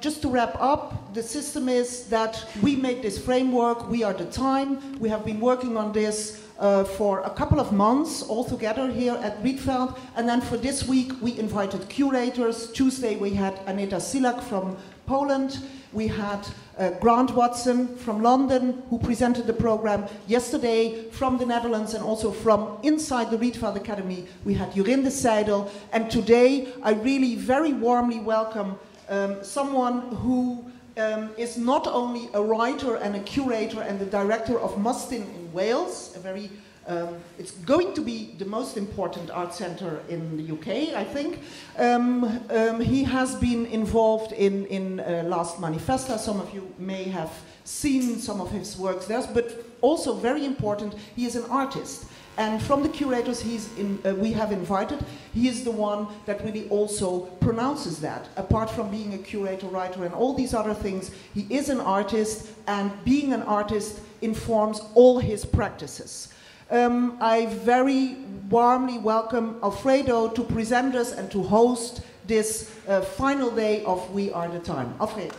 just to wrap up, the system is that we make this framework, we are the time. We have been working on this for a couple of months all together here at Rietveld, and then for this week we invited curators. Tuesday we had Aneta Szyłak from Poland, we had Grant Watson from London who presented the program. Yesterday from the Netherlands and also from inside the Rietveld Academy we had Jorinde Seijdel, and today I really very warmly welcome someone who is not only a writer and a curator and the director of Mostyn in Wales, a very, it's going to be the most important art centre in the UK, I think. He has been involved in last Manifesta. Some of you may have seen some of his works there, but also very important, he is an artist. And from the curators we have invited, he is the one that really also pronounces that. Apart from being a curator, writer, and all these other things, he is an artist, and being an artist informs all his practices. I very warmly welcome Alfredo to present us and to host this final day of We Are The Time. Alfredo.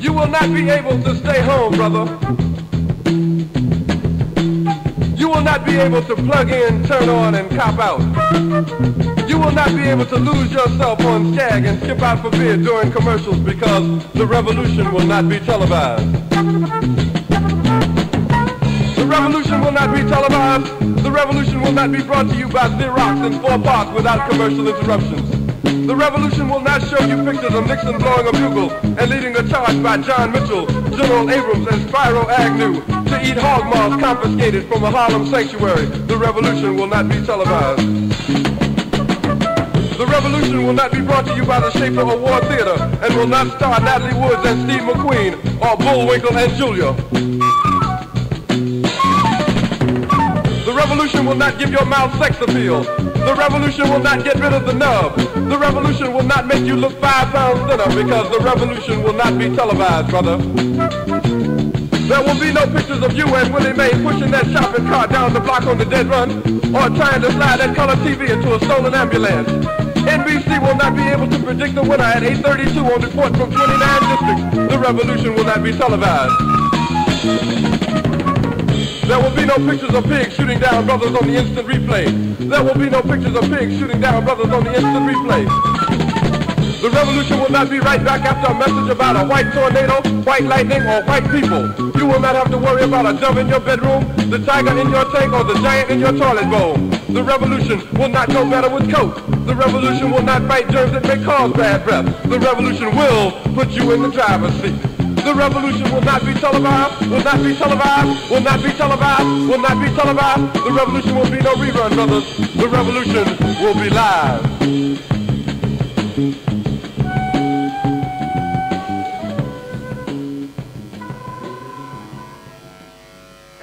You will not be able to stay home, brother. You will not be able to plug in, turn on, and cop out. You will not be able to lose yourself on Skag and skip out for beer during commercials because the revolution will not be televised. The revolution will not be televised. The revolution will not be brought to you by Xerox and 4 parts without commercial interruptions. The revolution will not show you pictures of Nixon blowing a bugle and leading a charge by John Mitchell, General Abrams, and Spiro Agnew to eat hog maws confiscated from a Harlem sanctuary. The revolution will not be televised. The revolution will not be brought to you by the Schaefer Award Theater and will not star Natalie Woods and Steve McQueen or Bullwinkle and Julia. The revolution will not give your mouth sex appeal. The revolution will not get rid of the nub. The revolution will not make you look 5 pounds thinner because the revolution will not be televised, brother. There will be no pictures of you and Willie Mae pushing that shopping cart down the block on the dead run or trying to slide that color TV into a stolen ambulance. NBC will not be able to predict the winner at 8:32 on the court from 29 districts. The revolution will not be televised. There will be no pictures of pigs shooting down brothers on the instant replay. There will be no pictures of pigs shooting down brothers on the instant replay. The revolution will not be right back after a message about a white tornado, white lightning, or white people. You will not have to worry about a dove in your bedroom, the tiger in your tank, or the giant in your toilet bowl. The revolution will not go better with coke. The revolution will not fight germs that may cause bad breath. The revolution will put you in the driver's seat. The revolution will not be televised, will not be televised, will not be televised, will not be televised. The revolution will be no rerun, brothers. The revolution will be live. Thank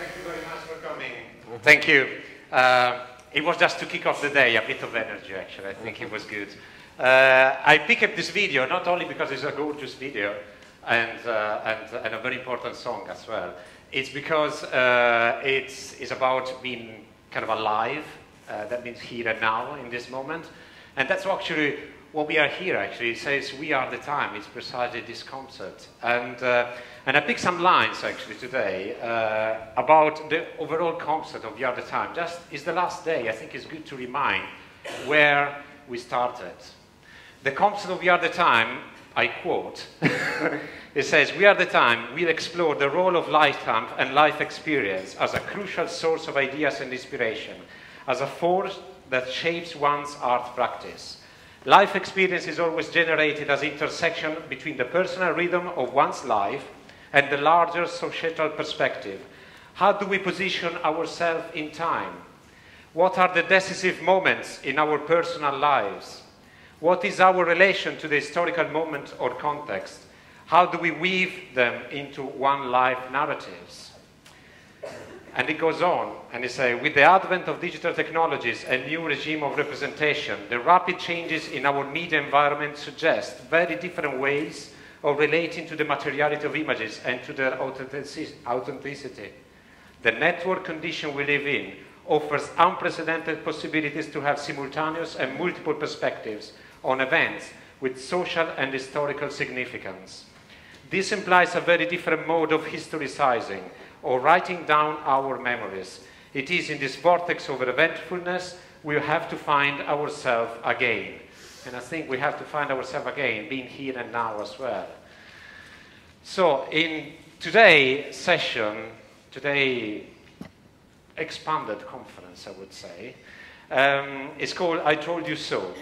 you very much for coming. Thank you. It was just to kick off the day, a bit of energy, actually. I think it was good. I picked up this video, not only because it's a gorgeous video, and a very important song as well. It's because it's about being kind of alive. That means here and now in this moment. And that's actually what we are here, actually. It says, we are the time. It's precisely this concept. And I picked some lines, actually, today about the overall concept of we are the time. Just, it's the last day. I think it's good to remind where we started. The concept of we are the time, I quote, it says, we are the time, we'll explore the role of lifetime and life experience as a crucial source of ideas and inspiration, as a force that shapes one's art practice. Life experience is always generated as intersection between the personal rhythm of one's life and the larger societal perspective. How do we position ourselves in time? What are the decisive moments in our personal lives? What is our relation to the historical moment or context? How do we weave them into one-life narratives? And it goes on, and it says, with the advent of digital technologies and new regime of representation, the rapid changes in our media environment suggest very different ways of relating to the materiality of images and to their authenticity. The network condition we live in offers unprecedented possibilities to have simultaneous and multiple perspectives on events with social and historical significance. This implies a very different mode of historicizing or writing down our memories. It is in this vortex of eventfulness we have to find ourselves again. And I think we have to find ourselves again, being here and now as well. So in today's session, today's expanded conference, I would say, it's called I Told You So.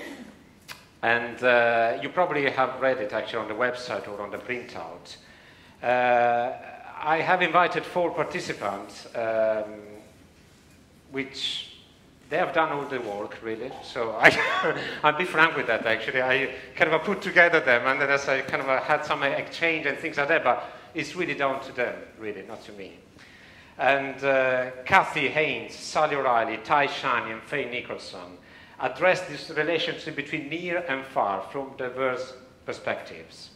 And you probably have read it actually on the website or on the printout. I have invited 4 participants, which they have done all the work, really. So I'll be frank with that, actually. I kind of put together them, and then as I kind of had some exchange and things like that, but it's really down to them, really, not to me. And Cathy Haynes, Sally O'Reilly, Tai Shani, and Fay Nicholson address this relationship between near and far from diverse perspectives.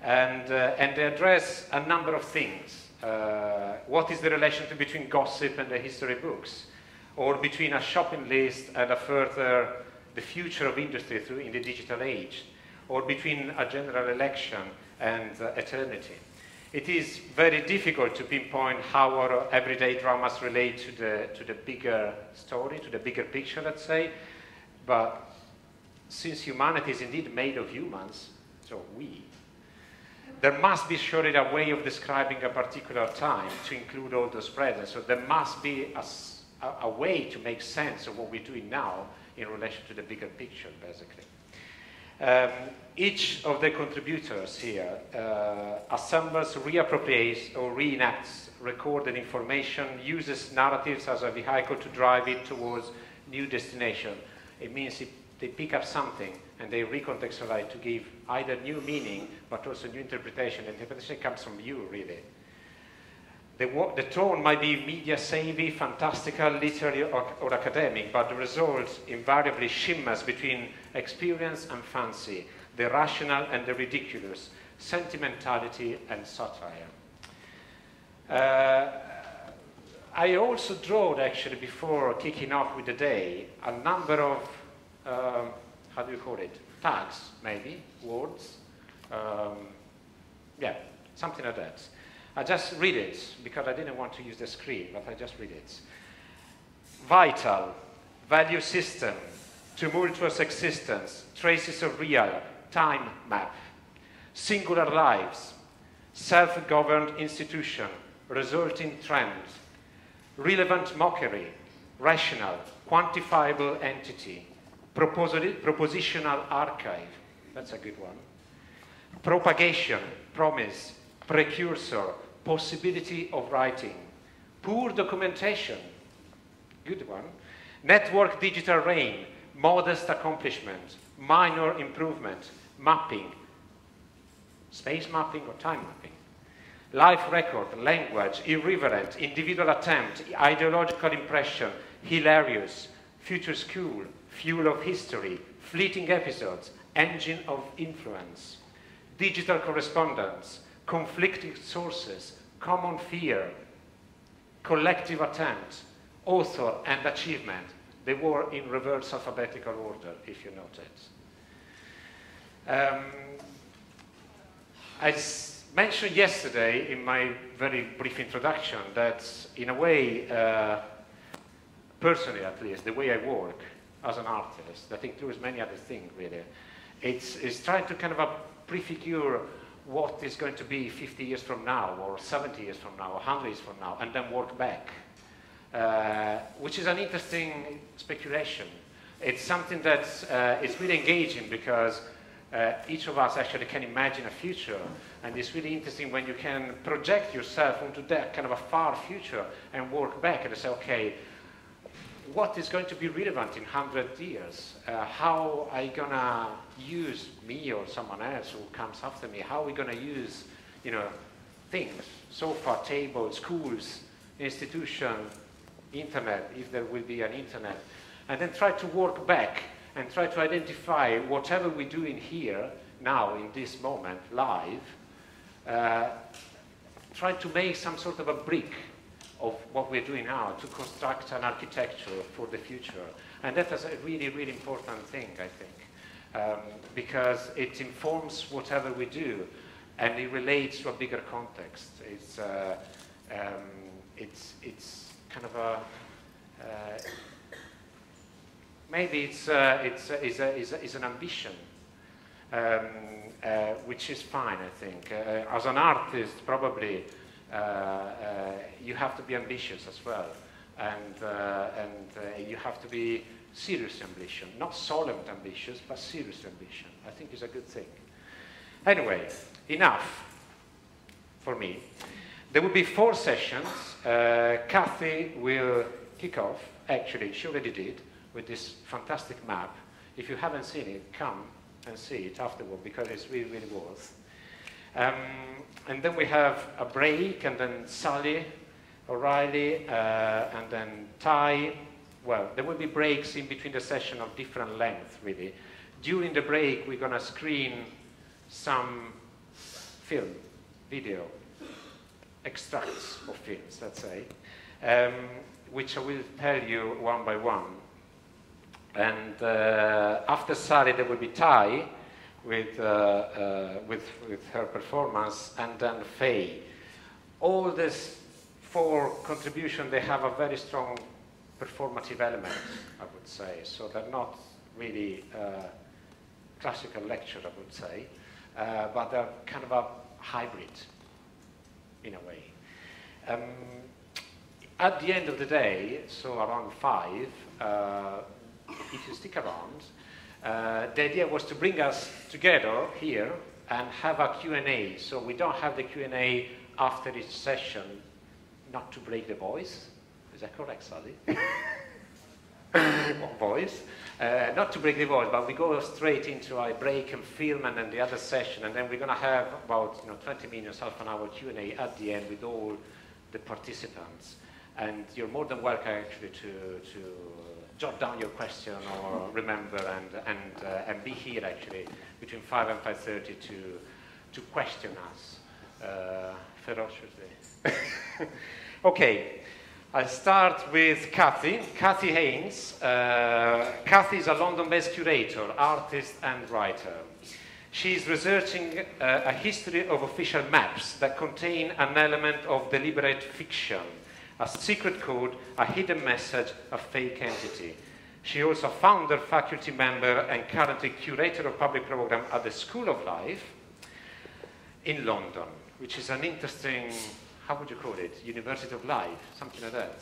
And they address a number of things. What is the relationship between gossip and the history books, or between a shopping list and a further the future of industry through in the digital age, or between a general election and eternity? It is very difficult to pinpoint how our everyday dramas relate to the bigger story, to the bigger picture, let's say. But since humanity is indeed made of humans, so we, there must be surely a way of describing a particular time to include all those present. So there must be a way to make sense of what we're doing now in relation to the bigger picture, basically. Each of the contributors here assembles, reappropriates, or reenacts recorded information, uses narratives as a vehicle to drive it towards new destination. It means they pick up something and they recontextualize to give either new meaning, but also new interpretation. Interpretation comes from you, really. The tone might be media-savvy, fantastical, literary, or academic, but the result invariably shimmers between experience and fancy, the rational and the ridiculous, sentimentality and satire. I also drawed, actually, before kicking off with the day, a number of, how do you call it, tags, maybe, words, yeah, something like that. I just read it, because I didn't want to use the screen, but I just read it. Vital, value system, tumultuous existence, traces of real, time map, singular lives, self-governed institution, resulting trend, relevant mockery, rational, quantifiable entity, propositional archive, that's a good one, propagation, promise, precursor, possibility of writing, poor documentation, good one, network digital reign, modest accomplishment, minor improvement, mapping, space mapping or time mapping, life record, language, irreverent, individual attempt, ideological impression, hilarious, future school, fuel of history, fleeting episodes, engine of influence, digital correspondence, conflicting sources, common fear, collective attempt, author and achievement. They were in reverse alphabetical order, if you notice. I mentioned yesterday in my very brief introduction that, in a way, personally at least, the way I work as an artist, that includes many other things, really, it's trying to kind of prefigure what is going to be 50 years from now, or 70 years from now, or 100 years from now, and then work back, which is an interesting speculation. It's something that is really engaging, because each of us actually can imagine a future, and it's really interesting when you can project yourself onto that kind of a far future and work back and say, okay, what is going to be relevant in 100 years? How are you going to use me or someone else who comes after me? How are we going to use, you know, things? Sofa, tables, schools, institution, internet, if there will be an internet. And then try to work back and try to identify whatever we're doing here now in this moment, live, try to make some sort of a brick of what we're doing now to construct an architecture for the future. And that is a really, really important thing, I think, because it informs whatever we do and it relates to a bigger context. It's kind of a, maybe it's an ambition, which is fine, I think. As an artist, probably, you have to be ambitious as well, and you have to be serious ambition, not solemn ambitious, but serious ambition. I think it's a good thing. Anyway, enough for me. There will be 4 sessions. Cathy will kick off. Actually, she already did with this fantastic map. If you haven't seen it, come and see it afterward because it's really, really worth. And then we have a break, and then Sally O'Reilly, and then Tai. Well, there will be breaks in between the session of different length, really. During the break, we're going to screen some film, video, extracts of films, let's say, which I will tell you one by one. And after Sally, there will be Tai, with her performance, and then Fay. All these 4 contributions, they have a very strong performative element, I would say. So they're not really classical lecture, I would say, but they're kind of a hybrid, in a way. At the end of the day, so around 5, if you stick around, the idea was to bring us together here and have a Q&A. So we don't have the Q&A after each session, not to break the voice. Is that correct, Sally? One voice. Not to break the voice, but we go straight into a break and film and then the other session. And then we're going to have about 20 minutes, half an hour Q&A at the end with all the participants. And you're more than welcome actually to jot down your question or remember and be here actually between 5 and 5:30 to question us ferociously. Okay, I'll start with Cathy Haynes. Cathy is a London-based curator, artist and writer. She is researching a history of official maps that contain an element of deliberate fiction, a secret code, a hidden message, a fake entity. She is also a founder, faculty member, and currently curator of public program at the School of Life in London, which is an interesting, how would you call it, University of Life, something like that.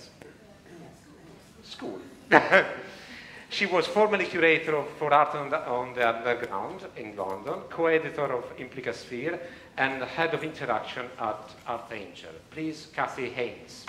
School. She was formerly curator for Art on the Underground in London, co-editor of Implicasphere, and head of interaction at Artangel. Please, Cathy Haynes.